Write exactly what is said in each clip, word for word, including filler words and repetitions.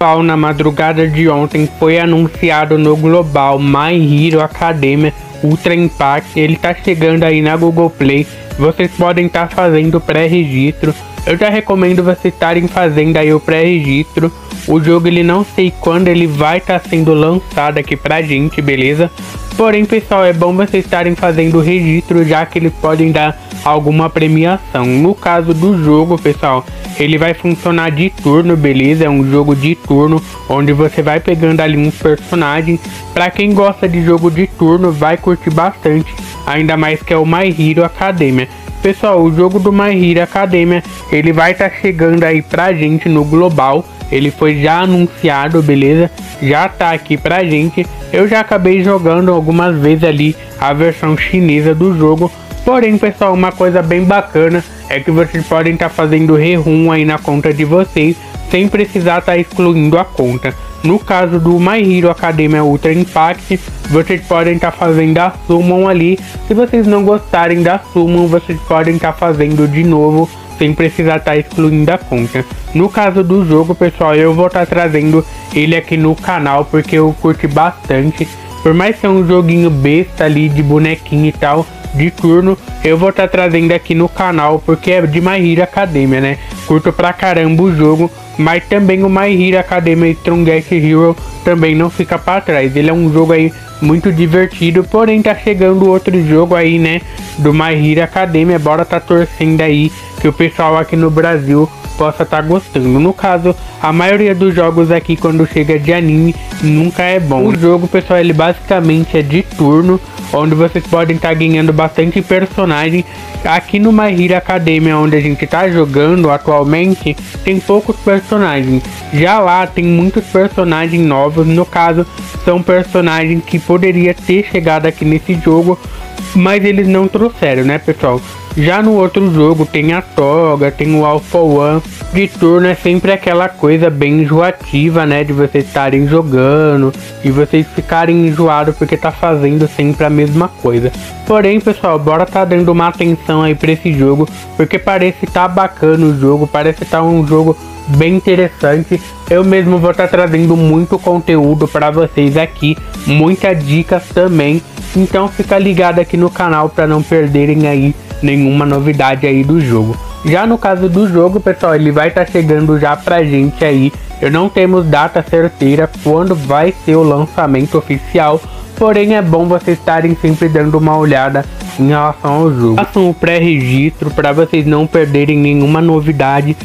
Pessoal, na madrugada de ontem foi anunciado no global My Hero Academia Ultra Impact. Ele tá chegando aí na Google Play, vocês podem estar tá fazendo pré-registro. Eu já recomendo vocês estarem fazendo aí o pré-registro. O jogo, ele não sei quando ele vai estar tá sendo lançado aqui pra gente, beleza? Porém, pessoal, é bom vocês estarem fazendo o registro, já que eles podem dar alguma premiação. No caso do jogo, pessoal, ele vai funcionar de turno, beleza? É um jogo de turno, onde você vai pegando ali um personagem. Pra quem gosta de jogo de turno, vai curtir bastante, ainda mais que é o My Hero Academia. Pessoal, o jogo do My Hero Academia, ele vai estar chegando aí pra gente no global. Ele foi já anunciado, beleza? Já tá aqui pra gente. Eu já acabei jogando algumas vezes ali a versão chinesa do jogo. Porém, pessoal, uma coisa bem bacana é que vocês podem estar tá fazendo rerun aí na conta de vocês, sem precisar estar tá excluindo a conta. No caso do My Hero Academia Ultra Impact, vocês podem estar tá fazendo a summon ali. Se vocês não gostarem da summon, vocês podem estar tá fazendo de novo, sem precisar estar tá excluindo a conta. No caso do jogo, pessoal, eu vou estar tá trazendo ele aqui no canal, porque eu curti bastante. Por mais ser um joguinho besta ali, de bonequinho e tal, de turno, eu vou estar tá trazendo aqui no canal, porque é de My Hero Academia, né? Curto pra caramba o jogo, mas também o My Hero Academia Strongest Hero também não fica pra trás. Ele é um jogo aí muito divertido, porém tá chegando outro jogo aí, né, do My Hero Academia. Bora tá torcendo aí que o pessoal aqui no Brasil possa estar tá gostando. No caso, a maioria dos jogos aqui, quando chega de anime, nunca é bom. O jogo, pessoal, ele basicamente é de turno, onde vocês podem estar tá ganhando bastante personagem. Aqui no My Hero Academia, onde a gente tá jogando atualmente, tem poucos personagens. Já lá tem muitos personagens novos. No caso, são personagens que poderia ter chegado aqui nesse jogo, mas eles não trouxeram, né, pessoal? Já no outro jogo tem a Toga, tem o Alpha One. De turno é sempre aquela coisa bem enjoativa, né? De vocês estarem jogando e vocês ficarem enjoados porque tá fazendo sempre a mesma coisa. Porém, pessoal, bora tá dando uma atenção aí pra esse jogo, porque parece tá bacana o jogo, parece tá um jogo bem interessante. Eu mesmo vou estar tá trazendo muito conteúdo pra vocês aqui, muita dica também. Então fica ligado aqui no canal pra não perderem aí nenhuma novidade aí do jogo. Já no caso do jogo, pessoal, ele vai estar tá chegando já pra gente aí. Eu não temos data certeira quando vai ser o lançamento oficial, porém é bom vocês estarem sempre dando uma olhada em relação ao jogo. Façam o pré-registro para vocês não perderem nenhuma novidade.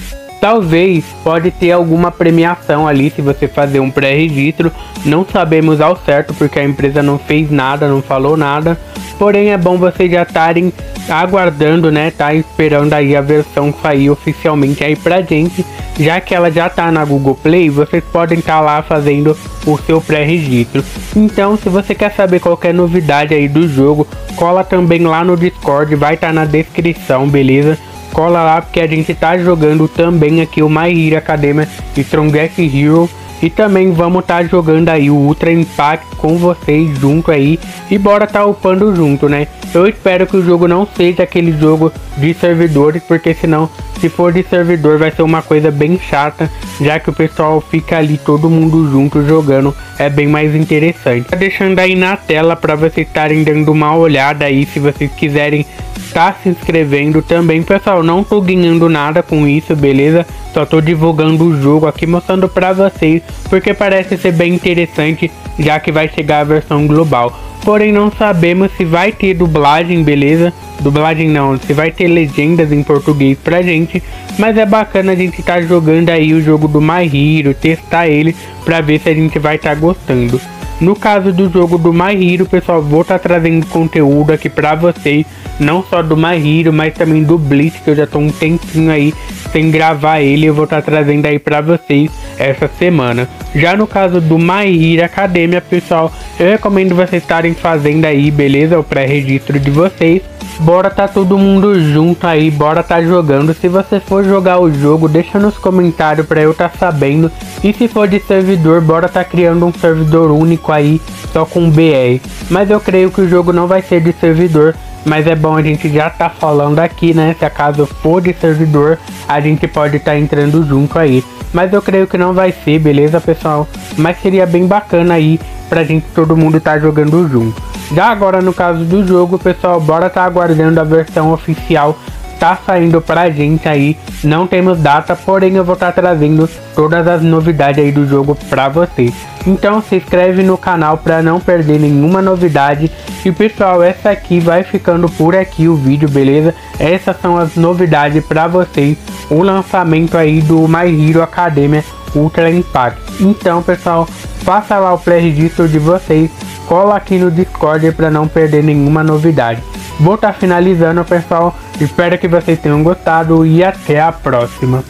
Talvez pode ter alguma premiação ali se você fazer um pré-registro. Não sabemos ao certo, porque a empresa não fez nada, não falou nada. Porém é bom vocês já estarem aguardando, né? Tá esperando aí a versão sair oficialmente aí pra gente. Já que ela já tá na Google Play, vocês podem estar lá fazendo o seu pré-registro. Então, se você quer saber qualquer novidade aí do jogo, cola também lá no Discord, vai estar na descrição, beleza? Cola lá, porque a gente tá jogando também aqui o My Hero Academia Strongest Hero. E também vamos tá jogando aí o Ultra Impact com vocês junto aí. E bora tá upando junto, né? Eu espero que o jogo não seja aquele jogo de servidores, porque senão, se for de servidor, vai ser uma coisa bem chata, já que o pessoal fica ali todo mundo junto jogando, é bem mais interessante. Tá deixando aí na tela para vocês estarem dando uma olhada aí, se vocês quiserem tá se inscrevendo também. Pessoal, não tô ganhando nada com isso, beleza? Só tô divulgando o jogo aqui, mostrando pra vocês, porque parece ser bem interessante, já que vai chegar a versão global. Porém, não sabemos se vai ter dublagem, beleza? Dublagem não, se vai ter legendas em português pra gente. Mas é bacana a gente tá jogando aí o jogo do My Hero, testar ele pra ver se a gente vai tá gostando. No caso do jogo do My Hero, pessoal, vou estar tá trazendo conteúdo aqui pra vocês, não só do My Hero, mas também do Blitz, que eu já tô um tempinho aí sem gravar ele, eu vou estar tá trazendo aí pra vocês essa semana. Já no caso do My Hero Academia, pessoal, eu recomendo vocês estarem fazendo aí, beleza? O pré-registro de vocês. Bora tá todo mundo junto aí, bora tá jogando. Se você for jogar o jogo, deixa nos comentários pra eu tá sabendo. E se for de servidor, bora tá criando um servidor único aí, só com B R. Mas eu creio que o jogo não vai ser de servidor, mas é bom a gente já tá falando aqui, né? Se acaso for de servidor, a gente pode estar entrando junto aí. Mas eu creio que não vai ser, beleza, pessoal? Mas seria bem bacana aí pra gente todo mundo tá jogando junto. Já agora no caso do jogo, pessoal, bora tá aguardando a versão oficial. Tá saindo pra gente aí, não temos data, porém eu vou estar trazendo todas as novidades aí do jogo pra vocês. Então se inscreve no canal pra não perder nenhuma novidade. E pessoal, essa aqui vai ficando por aqui o vídeo, beleza? Essas são as novidades pra vocês, o lançamento aí do My Hero Academia Ultra Impact. Então pessoal, faça lá o pré-registro de vocês, cola aqui no Discord pra não perder nenhuma novidade. Vou estar finalizando, pessoal. Espero que vocês tenham gostado e até a próxima.